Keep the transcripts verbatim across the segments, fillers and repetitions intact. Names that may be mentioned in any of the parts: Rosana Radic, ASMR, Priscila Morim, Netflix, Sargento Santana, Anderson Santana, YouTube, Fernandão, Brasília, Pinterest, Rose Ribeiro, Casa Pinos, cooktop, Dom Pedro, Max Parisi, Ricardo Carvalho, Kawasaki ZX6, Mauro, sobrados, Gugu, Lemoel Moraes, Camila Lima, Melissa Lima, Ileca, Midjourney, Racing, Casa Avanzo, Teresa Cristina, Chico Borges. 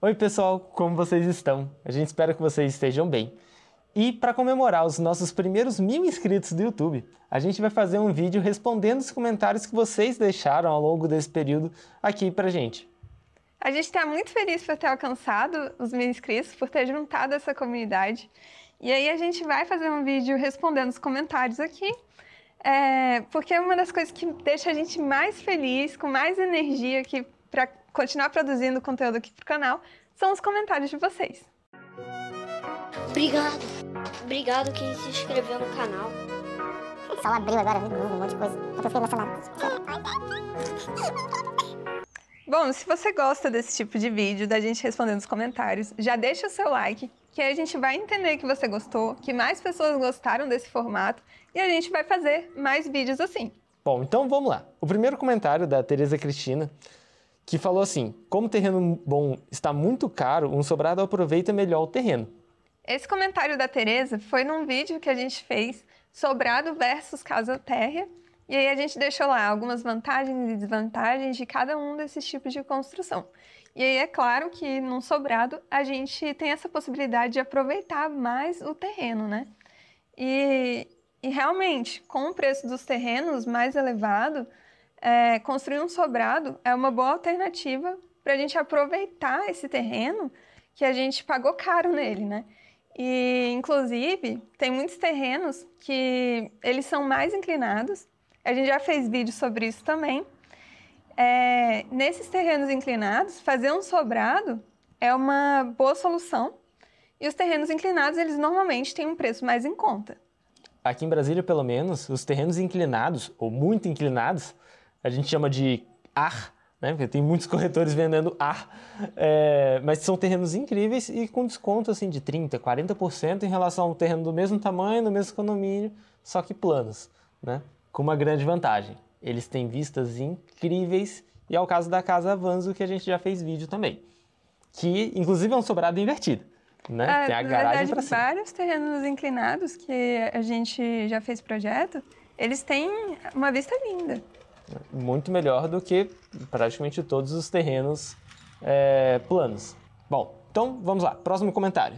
Oi pessoal, como vocês estão? A gente espera que vocês estejam bem. E para comemorar os nossos primeiros mil inscritos do YouTube, a gente vai fazer um vídeo respondendo os comentários que vocês deixaram ao longo desse período aqui pra gente. A gente está muito feliz por ter alcançado os mil inscritos, por ter juntado essa comunidade. E aí a gente vai fazer um vídeo respondendo os comentários aqui, é, porque é uma das coisas que deixa a gente mais feliz, com mais energia aqui para continuar produzindo conteúdo aqui pro canal, são os comentários de vocês. Obrigado. Obrigado quem se inscreveu no canal. O sol abriu agora, viu? Um monte de coisa. Eu tô ficando emocionado. Bom, se você gosta desse tipo de vídeo, da gente respondendo os comentários, já deixa o seu like, que aí a gente vai entender que você gostou, que mais pessoas gostaram desse formato e a gente vai fazer mais vídeos assim. Bom, então vamos lá. O primeiro comentário da Teresa Cristina, que falou assim: como o terreno bom está muito caro, um sobrado aproveita melhor o terreno. Esse comentário da Teresa foi num vídeo que a gente fez, sobrado versus casa térrea, e aí a gente deixou lá algumas vantagens e desvantagens de cada um desses tipos de construção. E aí é claro que num sobrado a gente tem essa possibilidade de aproveitar mais o terreno, né? E, e realmente, com o preço dos terrenos mais elevado, é, construir um sobrado é uma boa alternativa para a gente aproveitar esse terreno que a gente pagou caro nele, né? E, inclusive, tem muitos terrenos que eles são mais inclinados. A gente já fez vídeo sobre isso também. É, nesses terrenos inclinados, fazer um sobrado é uma boa solução e os terrenos inclinados, eles normalmente têm um preço mais em conta. Aqui em Brasília, pelo menos, os terrenos inclinados, ou muito inclinados, a gente chama de ar, né? Porque tem muitos corretores vendendo ar, é, mas são terrenos incríveis e com desconto assim, de trinta por cento, quarenta por cento em relação ao terreno do mesmo tamanho, do mesmo condomínio, só que planos, né? Com uma grande vantagem. Eles têm vistas incríveis e é o caso da Casa Avanzo, que a gente já fez vídeo também. Que, inclusive, é um sobrado invertido, né? Ah, tem a garagem para cima. Vários terrenos inclinados que a gente já fez projeto, eles têm uma vista linda. Muito melhor do que praticamente todos os terrenos é, planos. Bom, então vamos lá. Próximo comentário.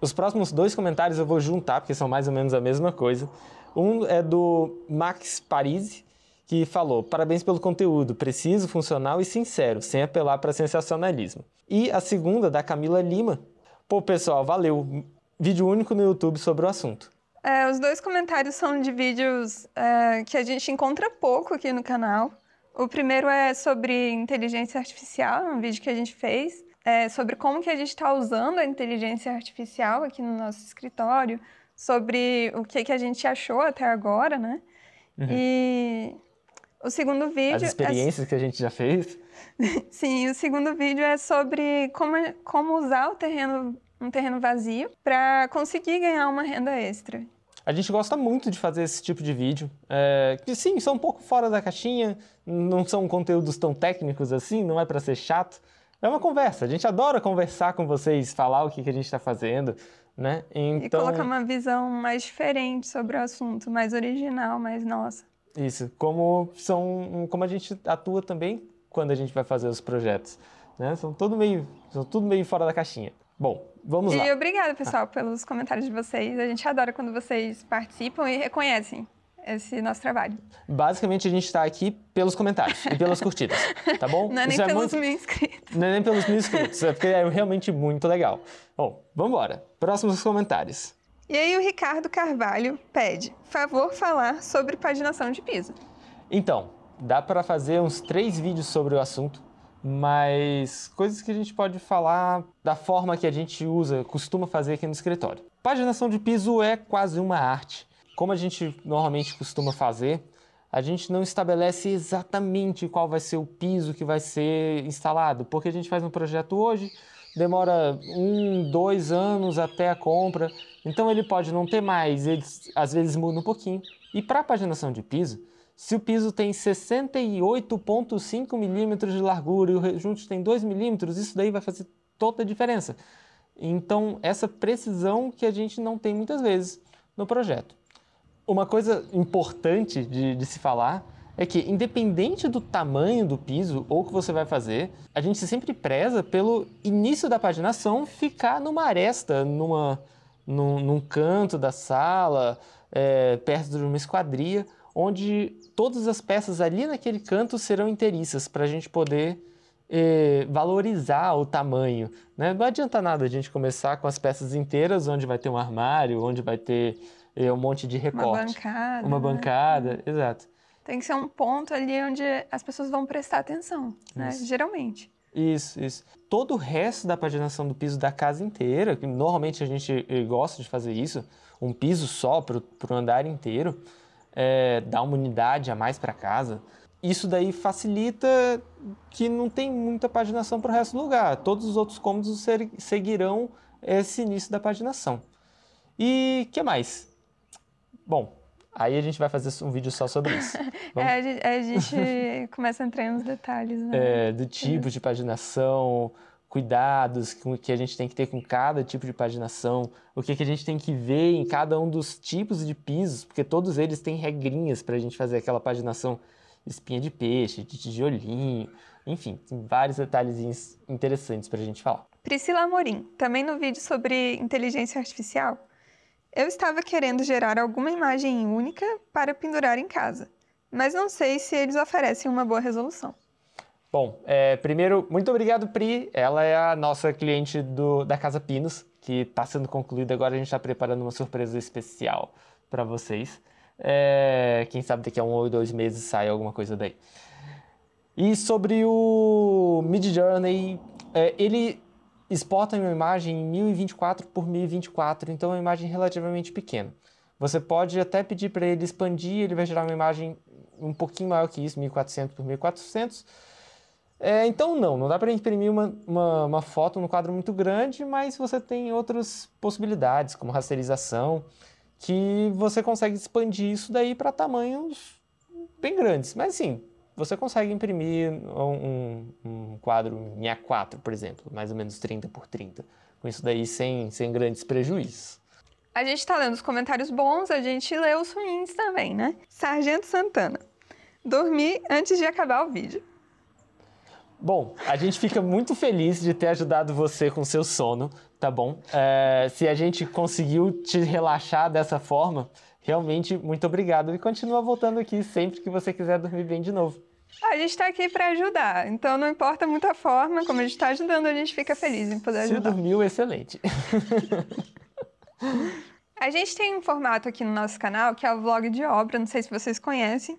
Os próximos dois comentários eu vou juntar, porque são mais ou menos a mesma coisa. Um é do Max Parisi, que falou: parabéns pelo conteúdo, preciso, funcional e sincero, sem apelar para sensacionalismo. E a segunda, da Camila Lima: pô, pessoal, valeu, vídeo único no YouTube sobre o assunto. É, os dois comentários são de vídeos é, que a gente encontra pouco aqui no canal. O primeiro é sobre inteligência artificial, um vídeo que a gente fez, é, sobre como que a gente está usando a inteligência artificial aqui no nosso escritório, sobre o que, que a gente achou até agora, né? Uhum. E o segundo vídeo... As experiências é... que a gente já fez. Sim, o segundo vídeo é sobre como, como usar o terreno... um terreno vazio, para conseguir ganhar uma renda extra. A gente gosta muito de fazer esse tipo de vídeo, é, que sim, são um pouco fora da caixinha, não são conteúdos tão técnicos assim, não é para ser chato, é uma conversa, a gente adora conversar com vocês, falar o que, que a gente está fazendo, né? Então... E colocar uma visão mais diferente sobre o assunto, mais original, mais nossa. Isso, como, são, como a gente atua também quando a gente vai fazer os projetos, né? São tudo meio, são tudo meio fora da caixinha. Bom, vamos lá. E obrigada, pessoal, ah. pelos comentários de vocês. A gente adora quando vocês participam e reconhecem esse nosso trabalho. Basicamente, a gente está aqui pelos comentários e pelas curtidas, tá bom? Não é nem Isso pelos é muito... mil inscritos. Não é nem pelos mil inscritos, é porque é realmente muito legal. Bom, vamos embora. Próximos comentários. E aí o Ricardo Carvalho pede, favor falar sobre paginação de piso. Então, dá para fazer uns três vídeos sobre o assunto, mas coisas que a gente pode falar da forma que a gente usa, costuma fazer aqui no escritório. Paginação de piso é quase uma arte. Como a gente normalmente costuma fazer, a gente não estabelece exatamente qual vai ser o piso que vai ser instalado, porque a gente faz um projeto hoje, demora um, dois anos até a compra, então ele pode não ter mais, ele às vezes muda um pouquinho. E para a paginação de piso, se o piso tem sessenta e oito vírgula cinco milímetros de largura e o rejunte tem dois milímetros, isso daí vai fazer toda a diferença. Então, essa precisão que a gente não tem muitas vezes no projeto. Uma coisa importante de, de se falar é que, independente do tamanho do piso ou o que você vai fazer, a gente sempre preza pelo início da paginação ficar numa aresta, numa, num, num canto da sala, é, perto de uma esquadria, onde todas as peças ali naquele canto serão inteiriças, para a gente poder eh, valorizar o tamanho, né? Não adianta nada a gente começar com as peças inteiras, onde vai ter um armário, onde vai ter eh, um monte de recorte. Uma bancada. Uma bancada, né? Exato. Tem que ser um ponto ali onde as pessoas vão prestar atenção, né? Isso. Geralmente. Isso, isso. Todo o resto da paginação do piso da casa inteira, que normalmente a gente gosta de fazer isso, um piso só para o andar inteiro, É, dar uma unidade a mais para casa, isso daí facilita que não tem muita paginação para o resto do lugar. Todos os outros cômodos ser, seguirão esse início da paginação. E o que mais? Bom, aí a gente vai fazer um vídeo só sobre isso. Vamos... é, a gente começa a entrar nos detalhes, né? É, do tipo de paginação, cuidados que a gente tem que ter com cada tipo de paginação, o que, que a gente tem que ver em cada um dos tipos de pisos, porque todos eles têm regrinhas para a gente fazer aquela paginação espinha de peixe, de tijolinho, enfim, tem vários detalhezinhos interessantes para a gente falar. Priscila Morim, também no vídeo sobre inteligência artificial, eu estava querendo gerar alguma imagem única para pendurar em casa, mas não sei se eles oferecem uma boa resolução. Bom, é, primeiro, muito obrigado, Pri. Ela é a nossa cliente do, da Casa Pinos, que está sendo concluída agora. A gente está preparando uma surpresa especial para vocês. É, quem sabe daqui a um ou dois meses sai alguma coisa daí. E sobre o Midjourney, é, ele exporta uma imagem em mil e vinte e quatro por mil e vinte e quatro, então é uma imagem relativamente pequena. Você pode até pedir para ele expandir, ele vai gerar uma imagem um pouquinho maior que isso, mil e quatrocentos por mil e quatrocentos. É, então não, não dá para imprimir uma, uma, uma foto num quadro muito grande, mas você tem outras possibilidades, como rasterização, que você consegue expandir isso daí para tamanhos bem grandes. Mas sim, você consegue imprimir um, um, um quadro em A quatro, por exemplo, mais ou menos trinta por trinta, com isso daí sem, sem grandes prejuízos. A gente está lendo os comentários bons, a gente lê os ruins também, né? Sargento Santana, dormi antes de acabar o vídeo. Bom, a gente fica muito feliz de ter ajudado você com seu sono, tá bom? É, se a gente conseguiu te relaxar dessa forma, realmente muito obrigado. E continua voltando aqui sempre que você quiser dormir bem de novo. A gente tá aqui para ajudar, então não importa muita forma, como a gente tá ajudando, a gente fica feliz em poder ajudar. Se dormiu, excelente. A gente tem um formato aqui no nosso canal, que é o vlog de obra, não sei se vocês conhecem.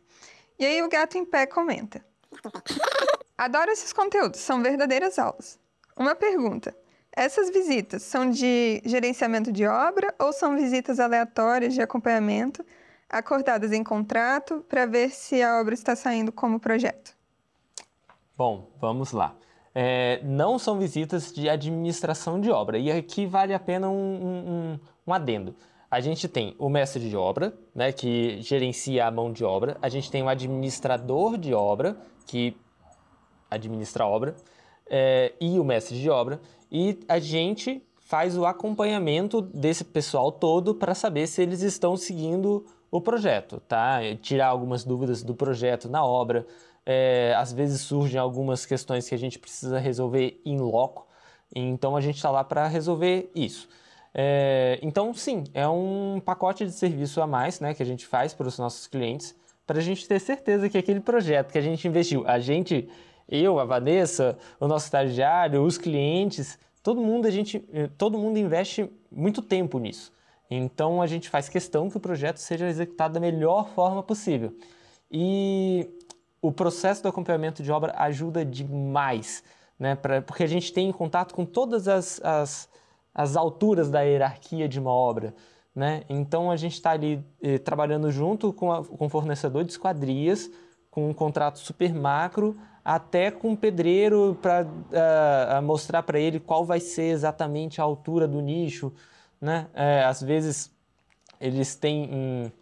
E aí o Gato em Pé comenta... Adoro esses conteúdos, são verdadeiras aulas. Uma pergunta, essas visitas são de gerenciamento de obra ou são visitas aleatórias de acompanhamento, acordadas em contrato, para ver se a obra está saindo como projeto? Bom, vamos lá. É, não são visitas de administração de obra, e aqui vale a pena um, um, um adendo. A gente tem o mestre de obra, né, que gerencia a mão de obra, a gente tem o administrador de obra, que... administra a obra, é, e o mestre de obra, e a gente faz o acompanhamento desse pessoal todo para saber se eles estão seguindo o projeto, tá? Tirar algumas dúvidas do projeto na obra, é, às vezes surgem algumas questões que a gente precisa resolver in loco, então a gente está lá para resolver isso. É, então sim, é um pacote de serviço a mais, né, que a gente faz para os nossos clientes, para a gente ter certeza que aquele projeto que a gente investiu, a gente... eu, a Vanessa, o nosso estagiário, os clientes, todo mundo, a gente, todo mundo investe muito tempo nisso. Então, a gente faz questão que o projeto seja executado da melhor forma possível. E o processo do acompanhamento de obra ajuda demais, né? Pra, porque a gente tem contato com todas as, as, as alturas da hierarquia de uma obra, né? Então, a gente está ali eh, trabalhando junto com, a, com o fornecedor de esquadrias, com um contrato super macro, até com um pedreiro para uh, mostrar para ele qual vai ser exatamente a altura do nicho, né? É, às vezes eles têm em,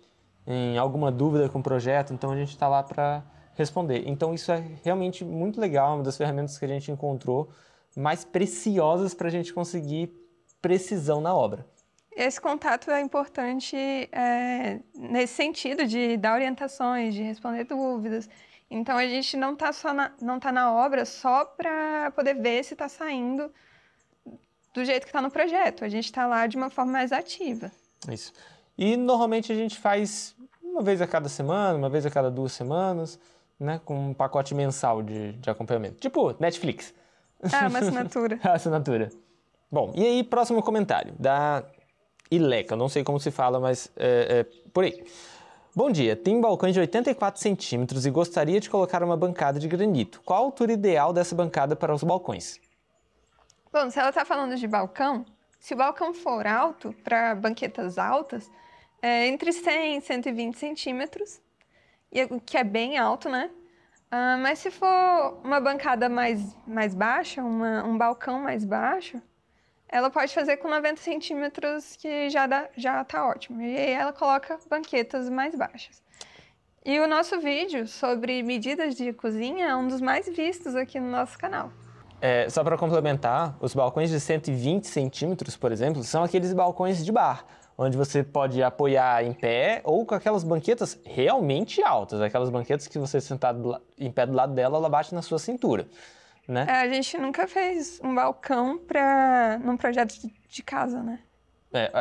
em alguma dúvida com o projeto, então a gente está lá para responder. Então isso é realmente muito legal, uma das ferramentas que a gente encontrou mais preciosas para a gente conseguir precisão na obra. Esse contato é importante é, nesse sentido de dar orientações, de responder dúvidas. Então, a gente não está só na, não tá na obra só para poder ver se está saindo do jeito que está no projeto. A gente está lá de uma forma mais ativa. Isso. E, normalmente, a gente faz uma vez a cada semana, uma vez a cada duas semanas, né, com um pacote mensal de, de acompanhamento. Tipo, Netflix. Ah, uma assinatura. Assinatura. Bom, e aí, próximo comentário da Ileca. Eu não sei como se fala, mas é, é por aí. Bom dia, tem balcões de oitenta e quatro centímetros e gostaria de colocar uma bancada de granito. Qual a altura ideal dessa bancada para os balcões? Bom, se ela está falando de balcão, se o balcão for alto, para banquetas altas, é entre cem e cento e vinte centímetros, que é bem alto, né? Ah, mas se for uma bancada mais, mais baixa, uma, um balcão mais baixo, ela pode fazer com noventa centímetros, que já dá, já tá ótimo. E aí ela coloca banquetas mais baixas. E o nosso vídeo sobre medidas de cozinha é um dos mais vistos aqui no nosso canal. É, só para complementar, os balcões de cento e vinte centímetros, por exemplo, são aqueles balcões de bar, onde você pode apoiar em pé ou com aquelas banquetas realmente altas, aquelas banquetas que você sentado em pé do lado dela, ela bate na sua cintura. Né? É, a gente nunca fez um balcão pra, num projeto de, de casa, né? É,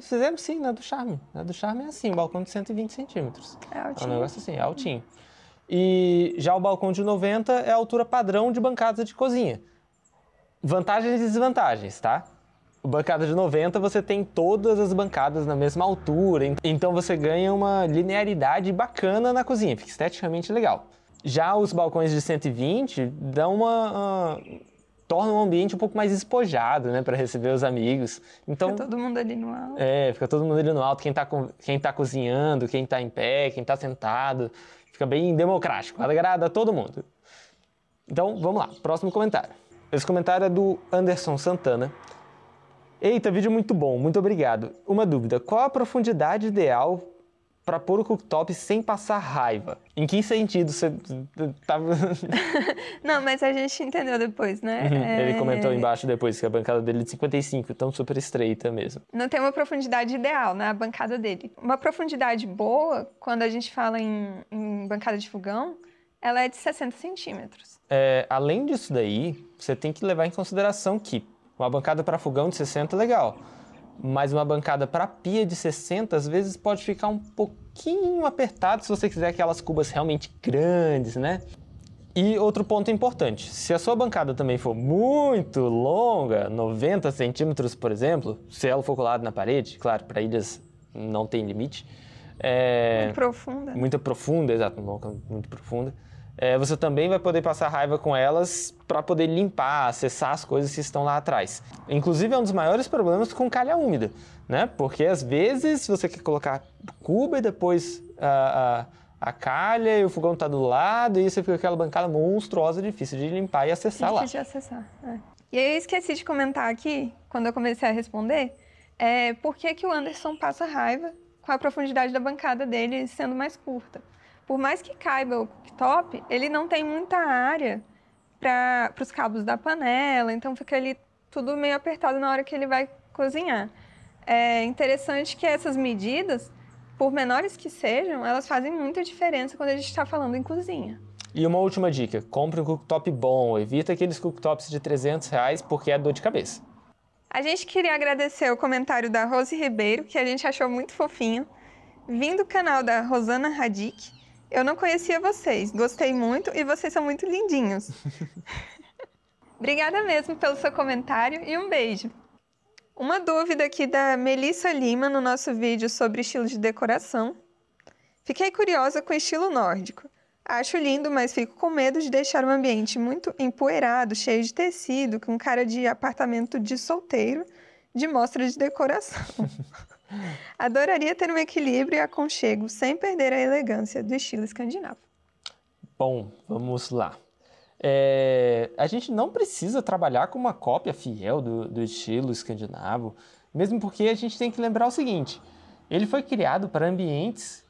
fizemos sim, na Do Charme. Na Do Charme é assim, um balcão de cento e vinte centímetros. É altinho. É um negócio assim, é altinho. E já o balcão de noventa é a altura padrão de bancada de cozinha. Vantagens e desvantagens, tá? Bancada de noventa, você tem todas as bancadas na mesma altura, então você ganha uma linearidade bacana na cozinha, fica esteticamente legal. Já os balcões de cento e vinte dão uma, uh, tornam o ambiente um pouco mais espojado, né, para receber os amigos. Então, fica todo mundo ali no alto. É, fica todo mundo ali no alto, quem tá, quem tá cozinhando, quem tá em pé, quem tá sentado. Fica bem democrático, agrada a todo mundo. Então, vamos lá, próximo comentário. Esse comentário é do Anderson Santana. Eita, vídeo muito bom, muito obrigado. Uma dúvida, qual a profundidade ideal para pôr o cooktop sem passar raiva? Em que sentido você tava... Não, mas a gente entendeu depois, né? Uhum. É... Ele comentou embaixo depois que a bancada dele é de cinquenta e cinco, então super estreita mesmo. Não tem uma profundidade ideal na bancada dele. Uma profundidade boa, quando a gente fala em, em bancada de fogão, ela é de sessenta centímetros. É, além disso daí, você tem que levar em consideração que uma bancada para fogão de sessenta é legal, mas uma bancada para pia de sessenta, às vezes, pode ficar um pouquinho apertado se você quiser aquelas cubas realmente grandes, né? E outro ponto importante, se a sua bancada também for muito longa, noventa centímetros, por exemplo, se ela for colada na parede, claro, para ilhas não tem limite. É... Muito profunda. Muito profunda, exato, muito profunda. É, você também vai poder passar raiva com elas para poder limpar, acessar as coisas que estão lá atrás. Inclusive, é um dos maiores problemas com calha úmida, né? Porque, às vezes, você quer colocar cuba e depois a, a, a calha e o fogão está do lado e você fica com aquela bancada monstruosa, difícil de limpar e acessar lá. Difícil de acessar, é. E aí eu esqueci de comentar aqui, quando eu comecei a responder, é, por que que o Anderson passa raiva com a profundidade da bancada dele sendo mais curta. Por mais que caiba o cooktop, ele não tem muita área para os cabos da panela, então fica ali tudo meio apertado na hora que ele vai cozinhar. É interessante que essas medidas, por menores que sejam, elas fazem muita diferença quando a gente está falando em cozinha. E uma última dica, compre um cooktop bom, evita aqueles cooktops de trezentos reais porque é dor de cabeça. A gente queria agradecer o comentário da Rose Ribeiro, que a gente achou muito fofinho, vindo do canal da Rosana Radic. Eu não conhecia vocês, gostei muito e vocês são muito lindinhos. Obrigada mesmo pelo seu comentário e um beijo. Uma dúvida aqui da Melissa Lima no nosso vídeo sobre estilo de decoração. Fiquei curiosa com o estilo nórdico. Acho lindo, mas fico com medo de deixar um ambiente muito empoeirado, cheio de tecido, com cara de apartamento de solteiro, de mostra de decoração. Adoraria ter um equilíbrio e aconchego sem perder a elegância do estilo escandinavo. Bom, vamos lá. É, a gente não precisa trabalhar com uma cópia fiel do, do estilo escandinavo, mesmo porque a gente tem que lembrar o seguinte, ele foi criado para ambientes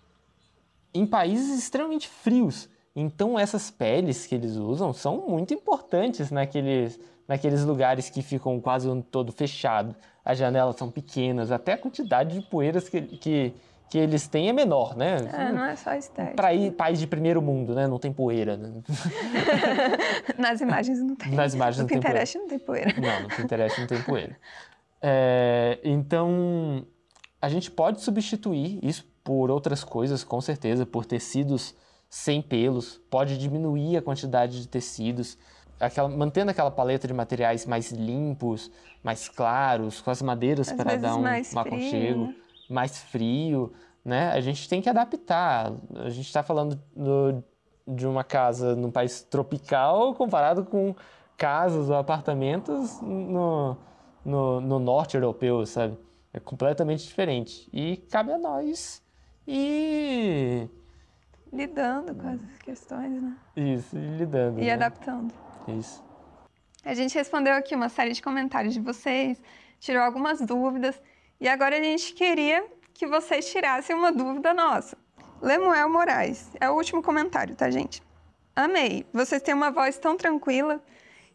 em países extremamente frios, então essas peles que eles usam são muito importantes naqueles, naqueles lugares que ficam quase o ano todo fechado, as janelas são pequenas, até a quantidade de poeiras que, que, que eles têm é menor, né? É, não é só estética. Para país de primeiro mundo, né? Não tem poeira. Né? Nas imagens não tem. Nas imagens no não, Pinterest tem não tem poeira. Não, no Pinterest não tem poeira. É, então, a gente pode substituir isso por outras coisas, com certeza, por tecidos sem pelos, pode diminuir a quantidade de tecidos, aquela, mantendo aquela paleta de materiais mais limpos, mais claros, com as madeiras para dar um, um aconchego, mais frio, né? A gente tem que adaptar. A gente está falando do, de uma casa num país tropical comparado com casas ou apartamentos no, no, no norte europeu, sabe? É completamente diferente. E cabe a nós e... lidando com as questões, né? Isso, e lidando. E né? adaptando. Isso. A gente respondeu aqui uma série de comentários de vocês, tirou algumas dúvidas, e agora a gente queria que vocês tirassem uma dúvida nossa. Lemoel Moraes, é o último comentário, tá, gente? Amei, vocês têm uma voz tão tranquila,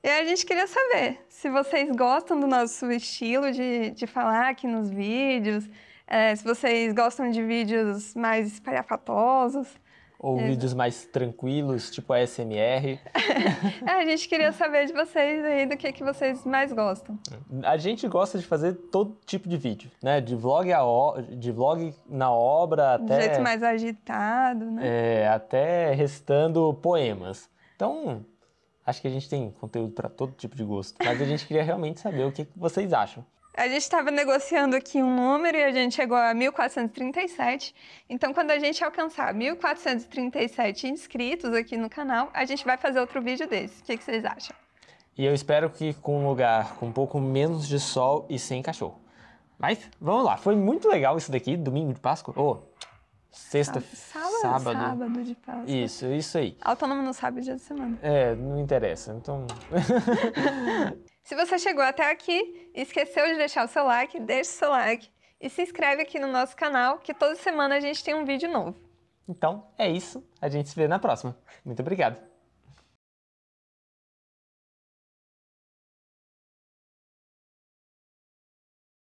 e a gente queria saber se vocês gostam do nosso estilo de, de falar aqui nos vídeos, é, se vocês gostam de vídeos mais espalhafatosos, ou é. vídeos mais tranquilos, tipo A S M R. É, a gente queria saber de vocês aí, do que, que vocês mais gostam. A gente gosta de fazer todo tipo de vídeo, né? De vlog, a o... de vlog na obra até... de jeito mais agitado, né? É, até restando poemas. Então, acho que a gente tem conteúdo para todo tipo de gosto. Mas a gente queria realmente saber o que, que vocês acham. A gente estava negociando aqui um número e a gente chegou a mil quatrocentos e trinta e sete. Então, quando a gente alcançar mil quatrocentos e trinta e sete inscritos aqui no canal, a gente vai fazer outro vídeo desse. O que, que vocês acham? E eu espero que com um lugar com um pouco menos de sol e sem cachorro. Mas, vamos lá. Foi muito legal isso daqui, domingo de Páscoa. Oh, sexta, sábado, sábado. Sábado de Páscoa. Isso, isso aí. Autônomo não sabe o dia de semana. É, não interessa. Então... Se você chegou até aqui e esqueceu de deixar o seu like, deixe o seu like e se inscreve aqui no nosso canal, que toda semana a gente tem um vídeo novo. Então, é isso. A gente se vê na próxima. Muito obrigado.